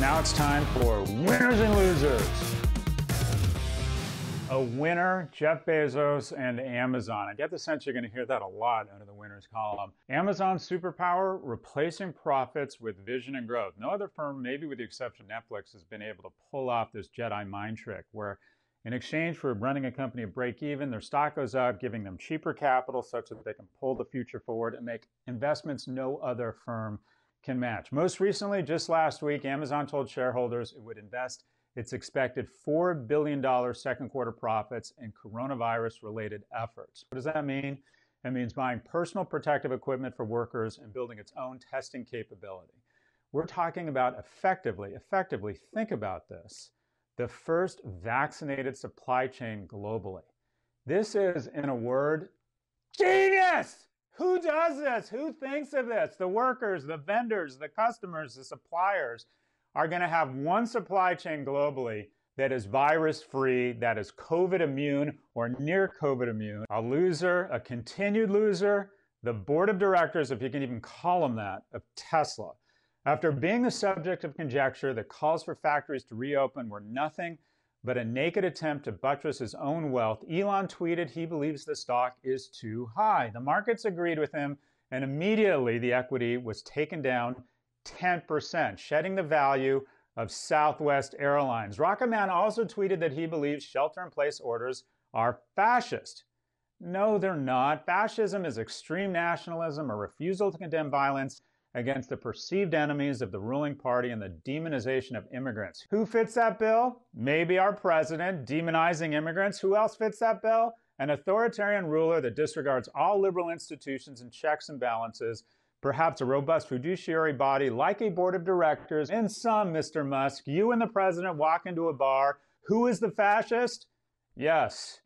Now it's time for winners and losers. A winner, Jeff Bezos and Amazon. I get the sense you're going to hear that a lot under the winners column. Amazon's superpower, replacing profits with vision and growth. No other firm, maybe with the exception of Netflix, has been able to pull off this Jedi mind trick where in exchange for running a company at break even, their stock goes up, giving them cheaper capital such that they can pull the future forward and make investments no other firm can match. Most recently, just last week, Amazon told shareholders it would invest its expected $4 billion second quarter profits in coronavirus-related efforts. What does that mean? It means buying personal protective equipment for workers and building its own testing capability. We're talking about effectively, think about this, the first vaccinated supply chain globally. This is, in a word, genius! Who does this? Who thinks of this? The workers, the vendors, the customers, the suppliers are going to have one supply chain globally that is virus-free, that is COVID immune or near COVID immune. A loser, a continued loser, the board of directors, if you can even call them that, of Tesla. After being the subject of conjecture that calls for factories to reopen were nothing but a naked attempt to buttress his own wealth, Elon tweeted he believes the stock is too high. The markets agreed with him, and immediately the equity was taken down 10%, shedding the value of Southwest Airlines. Rocketman also tweeted that he believes shelter-in-place orders are fascist. No, they're not. Fascism is extreme nationalism, a refusal to condemn violence against the perceived enemies of the ruling party and the demonization of immigrants. Who fits that bill? Maybe our president, demonizing immigrants. Who else fits that bill? An authoritarian ruler that disregards all liberal institutions and checks and balances, perhaps a robust fiduciary body like a board of directors. In sum, Mr. Musk, you and the president walk into a bar. Who is the fascist? Yes,